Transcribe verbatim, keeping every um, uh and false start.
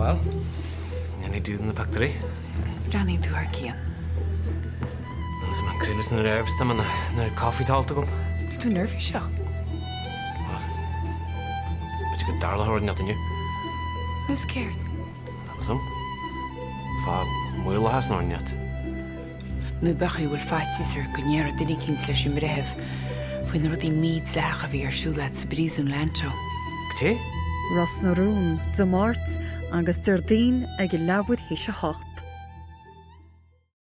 Well, any dude in the factory? Ran into her again. There's man krillers and herbs to men. There's coffee to all to come. You're too nervous, yeah. Well, but you could darla her nothing you. I'm scared. That was him. Far more last night yet. Nu bach I will fight this her kunyer didn't kinslash him rehev. When Roddy meets Lacher via Schulatz Breeze and Lancho. Rosnarun, the Mort, Angus Terdeen, a Gilabud Hisha Hot.